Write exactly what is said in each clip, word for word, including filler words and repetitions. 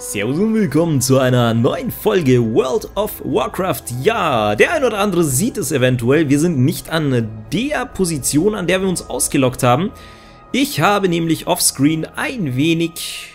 Servus und willkommen zu einer neuen Folge World of Warcraft. Ja, der ein oder andere sieht es eventuell, wir sind nicht an der Position, an der wir uns ausgelockt haben. Ich habe nämlich offscreen ein wenig,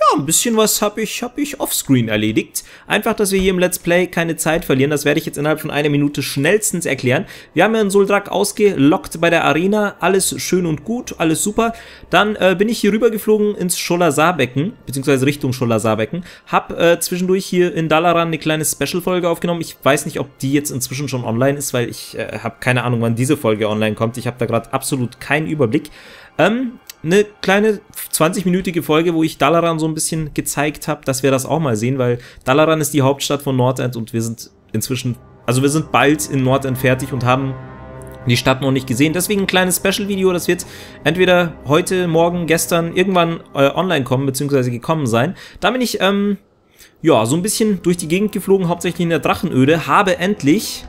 ja ein bisschen was habe ich, hab ich offscreen erledigt. Einfach, dass wir hier im Let's Play keine Zeit verlieren, das werde ich jetzt innerhalb von einer Minute schnellstens erklären. Wir haben ja in Soldrak ausgelockt bei der Arena, alles schön und gut, alles super. Dann äh, bin ich hier rüber geflogen ins Sholazarbecken, beziehungsweise Richtung Sholazarbecken. Hab äh, zwischendurch hier in Dalaran eine kleine Special-Folge aufgenommen. Ich weiß nicht, ob die jetzt inzwischen schon online ist, weil ich äh, habe keine Ahnung, wann diese Folge online kommt. Ich habe da gerade absolut keinen Überblick. Ähm... Eine kleine zwanzigminütige Folge, wo ich Dalaran so ein bisschen gezeigt habe, dass wir das auch mal sehen, weil Dalaran ist die Hauptstadt von Nordend und wir sind inzwischen, also wir sind bald in Nordend fertig und haben die Stadt noch nicht gesehen. Deswegen ein kleines Special-Video, das wird entweder heute, morgen, gestern, irgendwann äh, online kommen, beziehungsweise gekommen sein. Da bin ich, ähm, ja, so ein bisschen durch die Gegend geflogen, hauptsächlich in der Drachenöde, habe endlich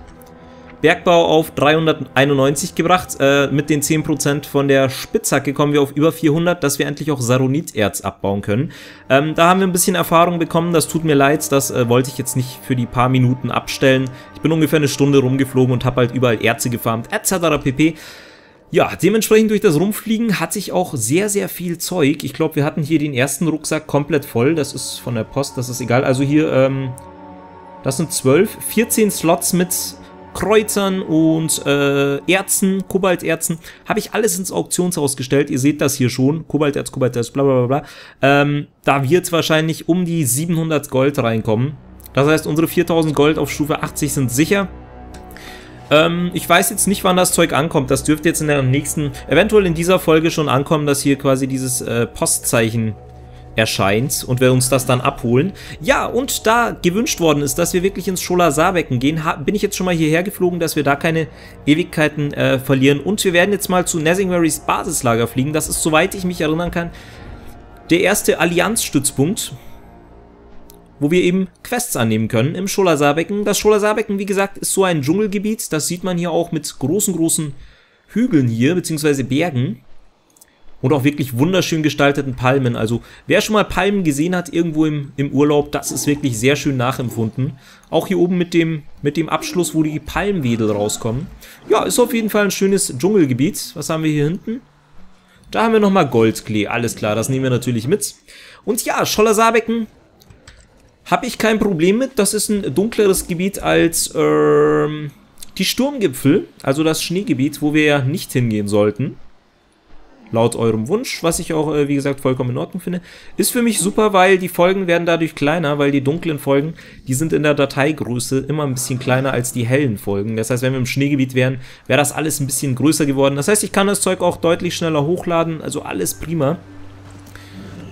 Bergbau auf dreihunderteinundneunzig gebracht, äh, mit den zehn Prozent von der Spitzhacke kommen wir auf über vierhundert, dass wir endlich auch Saronit-Erz abbauen können. Ähm, da haben wir ein bisschen Erfahrung bekommen, das tut mir leid, das äh, wollte ich jetzt nicht für die paar Minuten abstellen. Ich bin ungefähr eine Stunde rumgeflogen und habe halt überall Erze gefarmt, et cetera pp. Ja, dementsprechend durch das Rumfliegen hat sich auch sehr, sehr viel Zeug. Ich glaube, wir hatten hier den ersten Rucksack komplett voll, das ist von der Post, das ist egal. Also hier, ähm, das sind zwölf, vierzehn Slots mit Kreuzern und äh, Erzen, Kobalterzen, habe ich alles ins Auktionshaus gestellt, ihr seht das hier schon, Kobalterz, Kobalterz, bla bla bla bla, ähm, da wird wahrscheinlich um die siebenhundert Gold reinkommen, das heißt unsere viertausend Gold auf Stufe achtzig sind sicher. Ähm, ich weiß jetzt nicht, wann das Zeug ankommt, das dürfte jetzt in der nächsten, eventuell in dieser Folge schon ankommen, dass hier quasi dieses äh, Postzeichen erscheint und wir uns das dann abholen. Ja, und da gewünscht worden ist, dass wir wirklich ins Sholazarbecken gehen, bin ich jetzt schon mal hierher geflogen, dass wir da keine Ewigkeiten äh, verlieren. Und wir werden jetzt mal zu Nesingwarys Basislager fliegen. Das ist, soweit ich mich erinnern kann, der erste Allianzstützpunkt, wo wir eben Quests annehmen können im Sholazarbecken. Das Sholazarbecken, wie gesagt, ist so ein Dschungelgebiet. Das sieht man hier auch mit großen, großen Hügeln hier, beziehungsweise Bergen. Und auch wirklich wunderschön gestalteten Palmen. Also wer schon mal Palmen gesehen hat irgendwo im, im Urlaub, das ist wirklich sehr schön nachempfunden. Auch hier oben mit dem, mit dem Abschluss, wo die Palmwedel rauskommen. Ja, ist auf jeden Fall ein schönes Dschungelgebiet. Was haben wir hier hinten? Da haben wir nochmal Goldklee. Alles klar, das nehmen wir natürlich mit. Und ja, Sholazarbecken habe ich kein Problem mit. Das ist ein dunkleres Gebiet als ähm, die Sturmgipfel. Also das Schneegebiet, wo wir ja nicht hingehen sollten. Laut eurem Wunsch, was ich auch, wie gesagt, vollkommen in Ordnung finde. Ist für mich super, weil die Folgen werden dadurch kleiner, weil die dunklen Folgen, die sind in der Dateigröße immer ein bisschen kleiner als die hellen Folgen. Das heißt, wenn wir im Schneegebiet wären, wäre das alles ein bisschen größer geworden. Das heißt, ich kann das Zeug auch deutlich schneller hochladen, also alles prima.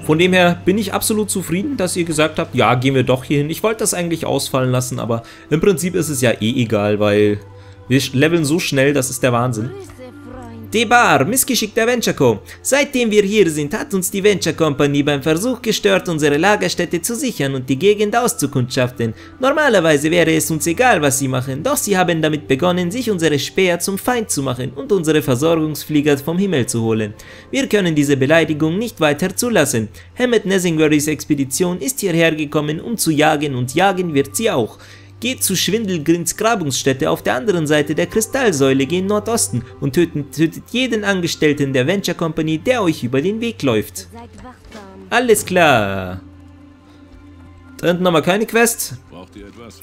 Von dem her bin ich absolut zufrieden, dass ihr gesagt habt, ja, gehen wir doch hier hin. Ich wollte das eigentlich ausfallen lassen, aber im Prinzip ist es ja eh egal, weil wir leveln so schnell, das ist der Wahnsinn. D'Bar, missgeschickter Venture Co. Seitdem wir hier sind, hat uns die Venture Company beim Versuch gestört, unsere Lagerstätte zu sichern und die Gegend auszukundschaften. Normalerweise wäre es uns egal, was sie machen, doch sie haben damit begonnen, sich unsere Späher zum Feind zu machen und unsere Versorgungsflieger vom Himmel zu holen. Wir können diese Beleidigung nicht weiter zulassen. Hemet Nesingwarys Expedition ist hierher gekommen, um zu jagen, und jagen wird sie auch. Geht zu Schwindelgrins Grabungsstätte auf der anderen Seite der Kristallsäule gen Nordosten und tötet, tötet jeden Angestellten der Venture Company, der euch über den Weg läuft. Alles klar. Da hinten haben wir keine Quest. Braucht ihr etwas?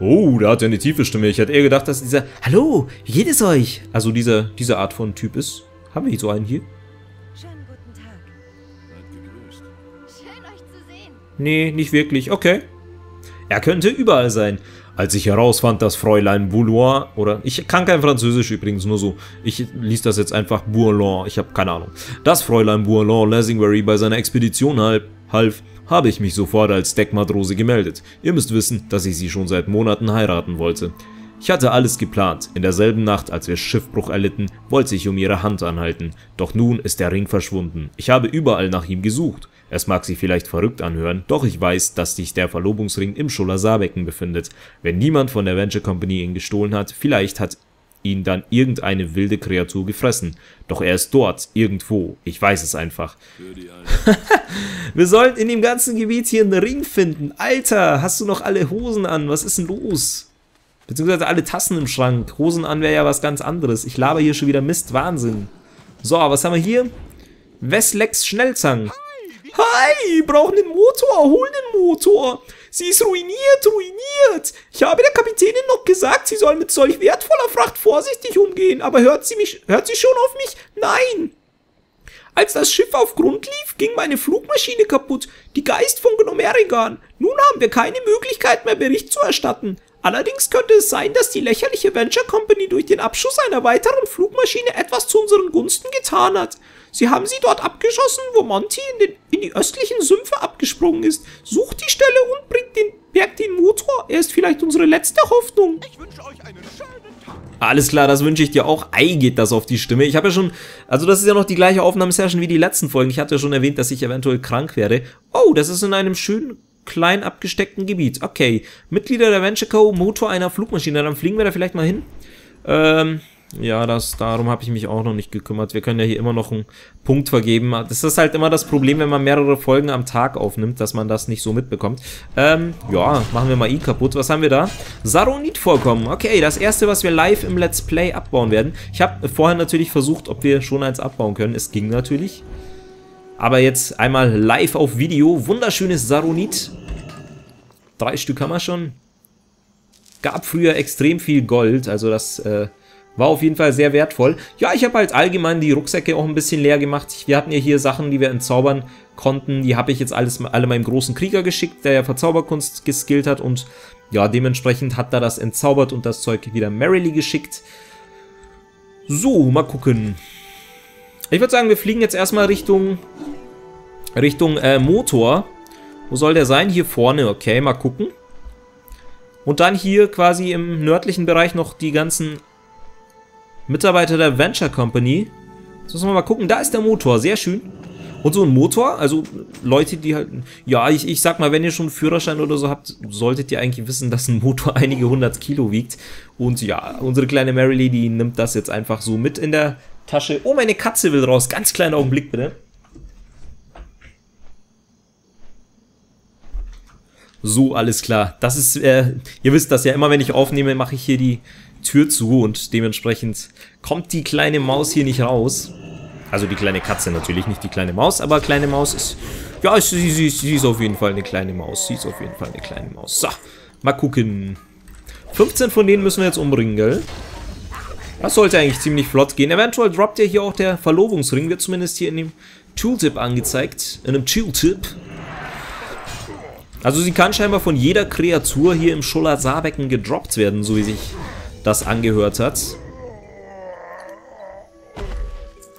Oh, da hat er eine tiefe Stimme. Ich hätte eher gedacht, dass dieser Hallo, wie geht es euch? Also dieser, diese Art von Typ ist. Haben wir hier so einen hier? Schönen guten Tag. Seid gegrüßt. Schön, euch zu sehen. Nee, nicht wirklich. Okay. Er könnte überall sein. Als ich herausfand, dass Fräulein Boulogne, oder ich kann kein Französisch übrigens, nur so, ich liess das jetzt einfach Boulogne, ich habe keine Ahnung, dass Fräulein Boulogne Nesingwarys bei seiner Expedition half, half habe ich mich sofort als Deckmatrose gemeldet. Ihr müsst wissen, dass ich sie schon seit Monaten heiraten wollte. Ich hatte alles geplant. In derselben Nacht, als wir Schiffbruch erlitten, wollte ich um ihre Hand anhalten. Doch nun ist der Ring verschwunden. Ich habe überall nach ihm gesucht. Es mag sich vielleicht verrückt anhören, doch ich weiß, dass sich der Verlobungsring im Sholazarbecken befindet. Wenn niemand von der Venture Company ihn gestohlen hat, vielleicht hat ihn dann irgendeine wilde Kreatur gefressen. Doch er ist dort, irgendwo. Ich weiß es einfach. Wir sollten in dem ganzen Gebiet hier einen Ring finden. Alter, hast du noch alle Hosen an? Was ist denn los? Beziehungsweise alle Tassen im Schrank. Hosen an wäre ja was ganz anderes. Ich laber hier schon wieder Mist. Wahnsinn. So, was haben wir hier? Veslex Schnellzang. Hi, brauchen den Motor, hol den Motor. Sie ist ruiniert, ruiniert. Ich habe der Kapitänin noch gesagt, sie soll mit solch wertvoller Fracht vorsichtig umgehen. Aber hört sie mich, hört sie schon auf mich? Nein. Als das Schiff auf Grund lief, ging meine Flugmaschine kaputt. Die Geist von Gnomeregan. Nun haben wir keine Möglichkeit mehr, Bericht zu erstatten. Allerdings könnte es sein, dass die lächerliche Venture Company durch den Abschuss einer weiteren Flugmaschine etwas zu unseren Gunsten getan hat. Sie haben sie dort abgeschossen, wo Monty in, den, in die östlichen Sümpfe abgesprungen ist. Sucht die Stelle und bringt den Berg den Motor. Er ist vielleicht unsere letzte Hoffnung. Ich wünsche euch einen schönen Tag. Alles klar, das wünsche ich dir auch. Ei, geht das auf die Stimme. Ich habe ja schon, also das ist ja noch die gleiche Aufnahmesession wie die letzten Folgen. Ich hatte ja schon erwähnt, dass ich eventuell krank werde. Oh, das ist in einem schönen, klein abgesteckten Gebiet. Okay, Mitglieder der Venture Co., Motor einer Flugmaschine. Dann fliegen wir da vielleicht mal hin. Ähm... Ja, das, darum habe ich mich auch noch nicht gekümmert. Wir können ja hier immer noch einen Punkt vergeben. Das ist halt immer das Problem, wenn man mehrere Folgen am Tag aufnimmt, dass man das nicht so mitbekommt. Ähm, ja, machen wir mal ihn kaputt. Was haben wir da? Saronit vorkommen. Okay, das erste, was wir live im Let's Play abbauen werden. Ich habe vorher natürlich versucht, ob wir schon eins abbauen können. Es ging natürlich. Aber jetzt einmal live auf Video. Wunderschönes Saronit. Drei Stück haben wir schon. Gab früher extrem viel Gold, also das, äh, war auf jeden Fall sehr wertvoll. Ja, ich habe halt allgemein die Rucksäcke auch ein bisschen leer gemacht. Wir hatten ja hier Sachen, die wir entzaubern konnten. Die habe ich jetzt alles, alle meinem großen Krieger geschickt, der ja Verzauberkunst geskillt hat. Und ja, dementsprechend hat er das entzaubert und das Zeug wieder Marily geschickt. So, mal gucken. Ich würde sagen, wir fliegen jetzt erstmal Richtung, Richtung äh, Motor. Wo soll der sein? Hier vorne. Okay, mal gucken. Und dann hier quasi im nördlichen Bereich noch die ganzen Mitarbeiter der Venture Company. Jetzt müssen wir mal gucken. Da ist der Motor. Sehr schön. Und so ein Motor, also Leute, die halt... Ja, ich, ich sag mal, wenn ihr schon einen Führerschein oder so habt, solltet ihr eigentlich wissen, dass ein Motor einige hundert Kilo wiegt. Und ja, unsere kleine Marily, die nimmt das jetzt einfach so mit in der Tasche. Oh, meine Katze will raus. Ganz kleinen Augenblick, bitte. So, alles klar. Das ist... Äh, ihr wisst das ja, immer wenn ich aufnehme, mache ich hier die Tür zu und dementsprechend kommt die kleine Maus hier nicht raus. Also die kleine Katze natürlich, nicht die kleine Maus, aber kleine Maus ist... Ja, sie, sie, sie ist auf jeden Fall eine kleine Maus. Sie ist auf jeden Fall eine kleine Maus. So, mal gucken. fünfzehn von denen müssen wir jetzt umbringen, gell? Das sollte eigentlich ziemlich flott gehen. Eventuell droppt ja hier auch der Verlobungsring. Wird zumindest hier in dem Tooltip angezeigt. In einem Tooltip. Also sie kann scheinbar von jeder Kreatur hier im Sholazarbecken gedroppt werden, so wie sich das angehört hat.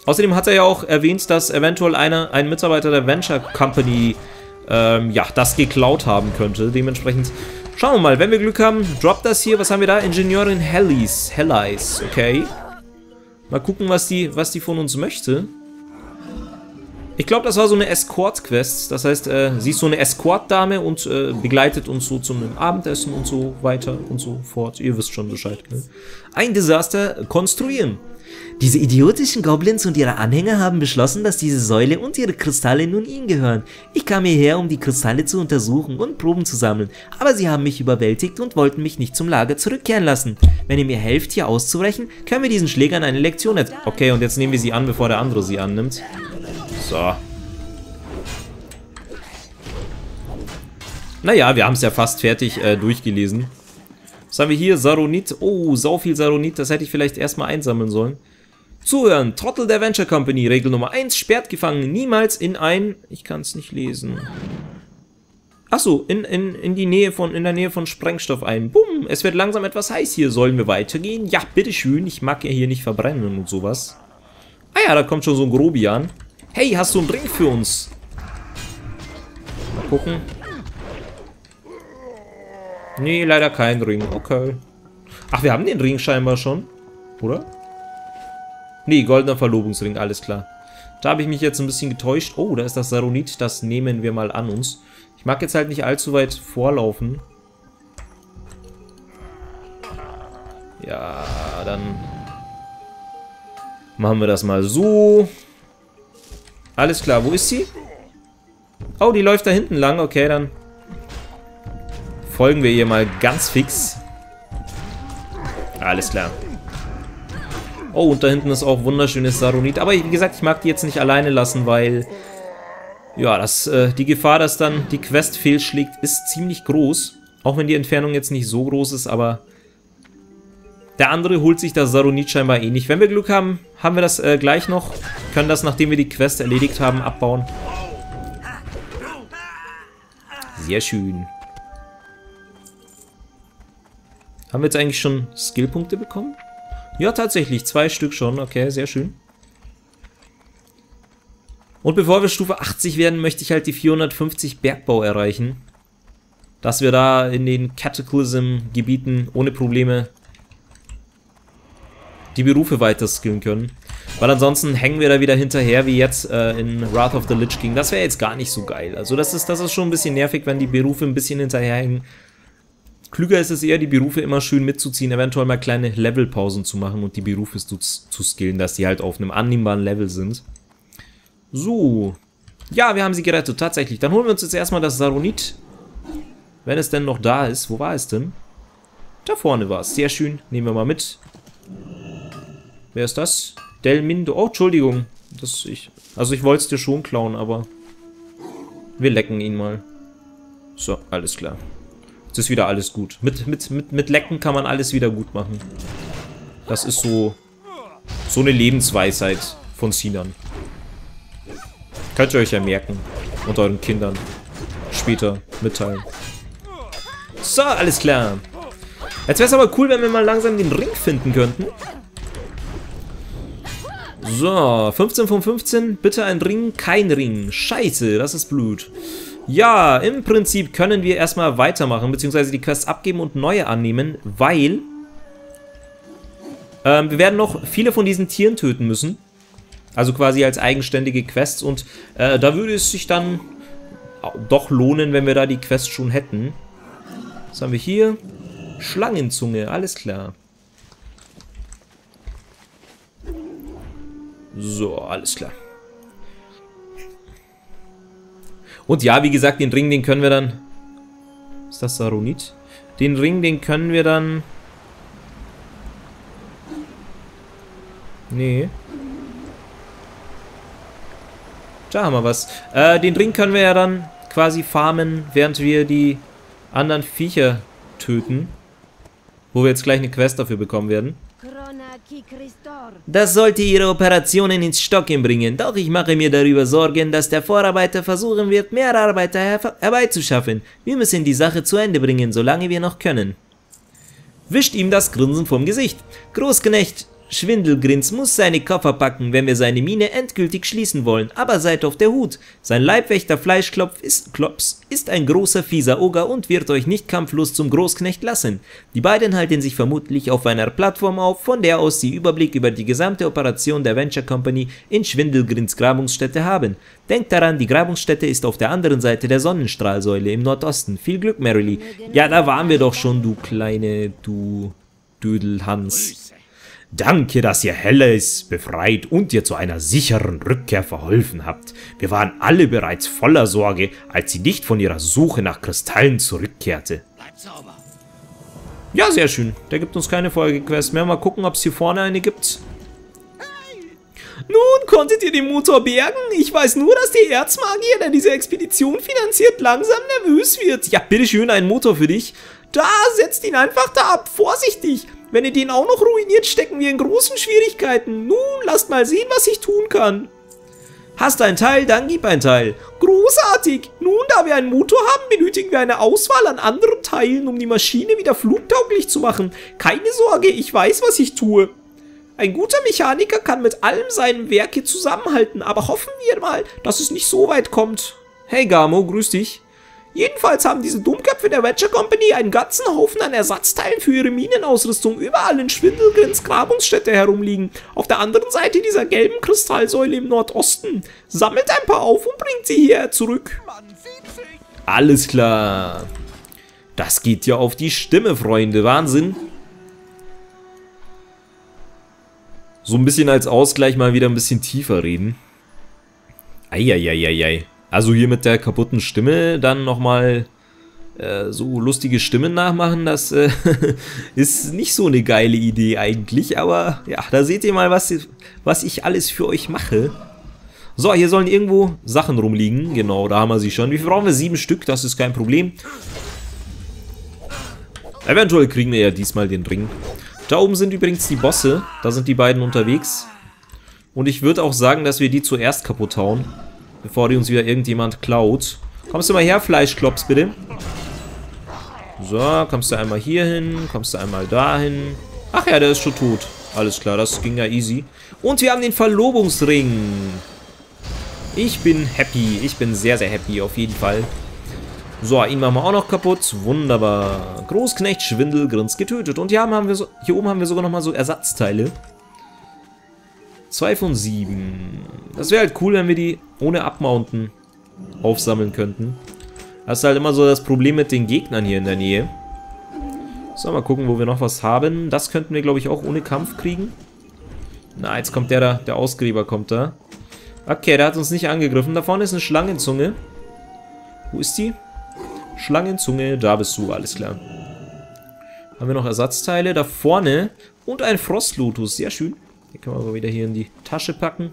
Außerdem hat er ja auch erwähnt, dass eventuell einer, ein Mitarbeiter der Venture Company ähm, ja, das geklaut haben könnte. Dementsprechend schauen wir mal. Wenn wir Glück haben, droppt das hier. Was haben wir da? Ingenieurin Helice. Helice, okay. Mal gucken, was die, was die von uns möchte. Ich glaube, das war so eine Escort-Quest. Das heißt, äh, sie ist so eine Escort-Dame und äh, begleitet uns so zum Abendessen und so weiter und so fort. Ihr wisst schon Bescheid, ne? Ein Desaster konstruieren. Diese idiotischen Goblins und ihre Anhänger haben beschlossen, dass diese Säule und ihre Kristalle nun ihnen gehören. Ich kam hierher, um die Kristalle zu untersuchen und Proben zu sammeln, aber sie haben mich überwältigt und wollten mich nicht zum Lager zurückkehren lassen. Wenn ihr mir helft, hier auszubrechen, können wir diesen Schlägern eine Lektion erteilen. Okay, und jetzt nehmen wir sie an, bevor der andere sie annimmt. So. Naja, wir haben es ja fast fertig äh, durchgelesen. Was haben wir hier? Saronit. Oh, sau viel Saronit. Das hätte ich vielleicht erstmal einsammeln sollen. Zuhören. Trottel der Venture Company. Regel Nummer eins. Sperrt Gefangene niemals in ein... Ich kann es nicht lesen. Achso, in, in, in die Nähe von... In der Nähe von Sprengstoff ein. Bumm. Es wird langsam etwas heiß hier. Sollen wir weitergehen? Ja, bitteschön. Ich mag ja hier nicht verbrennen und sowas. Ah ja, da kommt schon so ein Grobian. Hey, hast du einen Ring für uns? Mal gucken. Nee, leider kein Ring. Okay. Ach, wir haben den Ring scheinbar schon. Oder? Nee, goldener Verlobungsring, alles klar. Da habe ich mich jetzt ein bisschen getäuscht. Oh, da ist das Saronit. Das nehmen wir mal an uns. Ich mag jetzt halt nicht allzu weit vorlaufen. Ja, dann... Machen wir das mal so. Alles klar, wo ist sie? Oh, die läuft da hinten lang. Okay, dann folgen wir ihr mal ganz fix. Alles klar. Oh, und da hinten ist auch wunderschönes Saronit. Aber wie gesagt, ich mag die jetzt nicht alleine lassen, weil... Ja, das, äh, die Gefahr, dass dann die Quest fehlschlägt, ist ziemlich groß. Auch wenn die Entfernung jetzt nicht so groß ist, aber... Der andere holt sich das Saronit scheinbar eh nicht. Wenn wir Glück haben, haben wir das äh, gleich noch. Können das, nachdem wir die Quest erledigt haben, abbauen. Sehr schön. Haben wir jetzt eigentlich schon Skillpunkte bekommen? Ja, tatsächlich. Zwei Stück schon. Okay, sehr schön. Und bevor wir Stufe achtzig werden, möchte ich halt die vierhundertfünfzig Bergbau erreichen. Dass wir da in den Cataclysm-Gebieten ohne Probleme die Berufe weiter skillen können. Weil ansonsten hängen wir da wieder hinterher, wie jetzt äh, in Wrath of the Lich King. Das wäre jetzt gar nicht so geil. Also das ist, das ist schon ein bisschen nervig, wenn die Berufe ein bisschen hinterherhängen. Klüger ist es eher, die Berufe immer schön mitzuziehen, eventuell mal kleine Levelpausen zu machen und die Berufe zu, zu skillen, dass die halt auf einem annehmbaren Level sind. So. Ja, wir haben sie gerettet, tatsächlich. Dann holen wir uns jetzt erstmal das Saronit. Wenn es denn noch da ist. Wo war es denn? Da vorne war es. Sehr schön. Nehmen wir mal mit. Wer ist das? Del Mindo. Oh, Entschuldigung. Das ich. Also ich wollte es dir schon klauen, aber wir lecken ihn mal. So, alles klar. Jetzt ist wieder alles gut. Mit, mit, mit, mit Lecken kann man alles wieder gut machen. Das ist so, so eine Lebensweisheit von Sinan. Könnt ihr euch ja merken. Und euren Kindern später mitteilen. So, alles klar. Jetzt wäre es aber cool, wenn wir mal langsam den Ring finden könnten. So, fünfzehn von fünfzehn, bitte ein Ring, kein Ring. Scheiße, das ist Blut. Ja, im Prinzip können wir erstmal weitermachen, beziehungsweise die Quests abgeben und neue annehmen, weil ähm, wir werden noch viele von diesen Tieren töten müssen. Also quasi als eigenständige Quests und äh, da würde es sich dann doch lohnen, wenn wir da die Quest schon hätten. Was haben wir hier? Schlangenzunge, alles klar. So, alles klar. Und ja, wie gesagt, den Ring, den können wir dann... Ist das Saronit? Den Ring, den können wir dann... Nee. Da haben wir was. Äh, den Ring können wir ja dann quasi farmen, während wir die anderen Viecher töten. Wo wir jetzt gleich eine Quest dafür bekommen werden. Das sollte Ihre Operationen ins Stocken bringen, doch ich mache mir darüber Sorgen, dass der Vorarbeiter versuchen wird, mehr Arbeiter her herbeizuschaffen. Wir müssen die Sache zu Ende bringen, solange wir noch können. Wischt ihm das Grinsen vom Gesicht. Großknecht Schwindelgrins muss seine Koffer packen, wenn wir seine Mine endgültig schließen wollen, aber seid auf der Hut. Sein Leibwächter Fleischklopf ist, Klops, ist ein großer fieser Oger und wird euch nicht kampflos zum Großknecht lassen. Die beiden halten sich vermutlich auf einer Plattform auf, von der aus sie Überblick über die gesamte Operation der Venture Company in Schwindelgrins Grabungsstätte haben. Denkt daran, die Grabungsstätte ist auf der anderen Seite der Sonnenstrahlsäule im Nordosten. Viel Glück, Marily. Ja, da waren wir doch schon, du kleine, du Dödelhans. Danke, dass ihr Hellas befreit und ihr zu einer sicheren Rückkehr verholfen habt. Wir waren alle bereits voller Sorge, als sie nicht von ihrer Suche nach Kristallen zurückkehrte. Bleibt sauber. Ja, sehr schön. Der gibt uns keine Folgequest mehr. Mal gucken, ob es hier vorne eine gibt. Nun, konntet ihr den Motor bergen? Ich weiß nur, dass der Erzmagier, der diese Expedition finanziert, langsam nervös wird. Ja, bitteschön, ein Motor für dich. Da, setzt ihn einfach da ab. Vorsichtig. Wenn ihr den auch noch ruiniert, stecken wir in großen Schwierigkeiten. Nun, lasst mal sehen, was ich tun kann. Hast ein Teil, dann gib ein Teil. Großartig. Nun, da wir einen Motor haben, benötigen wir eine Auswahl an anderen Teilen, um die Maschine wieder flugtauglich zu machen. Keine Sorge, ich weiß, was ich tue. Ein guter Mechaniker kann mit allem seinem Werke zusammenhalten, aber hoffen wir mal, dass es nicht so weit kommt. Hey Gamo, grüß dich. Jedenfalls haben diese Dummköpfe der Venture Company einen ganzen Haufen an Ersatzteilen für ihre Minenausrüstung überall in Schwindelgrins Grabungsstätte herumliegen. Auf der anderen Seite dieser gelben Kristallsäule im Nordosten. Sammelt ein paar auf und bringt sie hierher zurück. Alles klar. Das geht ja auf die Stimme, Freunde. Wahnsinn. so ein bisschen als Ausgleich mal wieder ein bisschen tiefer reden. Eieieiei. Also hier mit der kaputten Stimme dann nochmal äh, so lustige Stimmen nachmachen, das äh, ist nicht so eine geile Idee eigentlich. Aber ja, da seht ihr mal, was, was ich alles für euch mache. So, hier sollen irgendwo Sachen rumliegen. Genau, da haben wir sie schon. Wie viel brauchen wir? Sieben Stück, das ist kein Problem. Eventuell kriegen wir ja diesmal den Ring. Da oben sind übrigens die Bosse. Da sind die beiden unterwegs. Und ich würde auch sagen, dass wir die zuerst kaputt hauen, bevor die uns wieder irgendjemand klaut. Kommst du mal her, Fleischklopf, bitte? So, kommst du einmal hier hin, kommst du einmal dahin. Ach ja, der ist schon tot. Alles klar, das ging ja easy. Und wir haben den Verlobungsring. Ich bin happy. Ich bin sehr, sehr happy, auf jeden Fall. So, ihn machen wir auch noch kaputt. Wunderbar. Großknecht Schwindelgrins getötet. Und hier, haben wir so, hier oben haben wir sogar nochmal so Ersatzteile. Zwei von sieben. Das wäre halt cool, wenn wir die ohne Abmounten aufsammeln könnten. Das ist halt immer so das Problem mit den Gegnern hier in der Nähe. So, mal gucken, wo wir noch was haben. Das könnten wir, glaube ich, auch ohne Kampf kriegen. Na, jetzt kommt der da. Der Ausgräber kommt da. Okay, der hat uns nicht angegriffen. Da vorne ist eine Schlangenzunge. Wo ist die? Schlangenzunge, da bist du, alles klar. Haben wir noch Ersatzteile? Da vorne und ein Frostlotus, sehr schön. Den können wir aber wieder hier in die Tasche packen.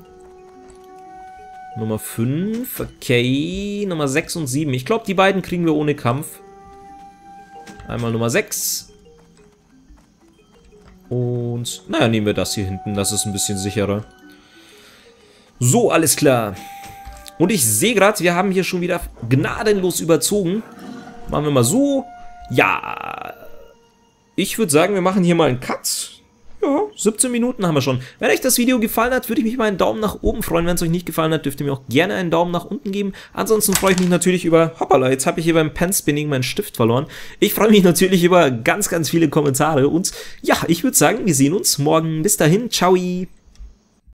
Nummer fünf, okay. Nummer sechs und sieben. Ich glaube, die beiden kriegen wir ohne Kampf. Einmal Nummer sechs. Und, naja, nehmen wir das hier hinten, das ist ein bisschen sicherer. So, alles klar. Und ich sehe gerade, wir haben hier schon wieder gnadenlos überzogen. Machen wir mal so. Ja. Ich würde sagen, wir machen hier mal einen Cut. Ja, siebzehn Minuten haben wir schon. Wenn euch das Video gefallen hat, würde ich mich mal einen Daumen nach oben freuen. Wenn es euch nicht gefallen hat, dürft ihr mir auch gerne einen Daumen nach unten geben. Ansonsten freue ich mich natürlich über... Hoppala, jetzt habe ich hier beim Pen-Spinning meinen Stift verloren. Ich freue mich natürlich über ganz, ganz viele Kommentare. Und ja, ich würde sagen, wir sehen uns morgen. Bis dahin, ciao.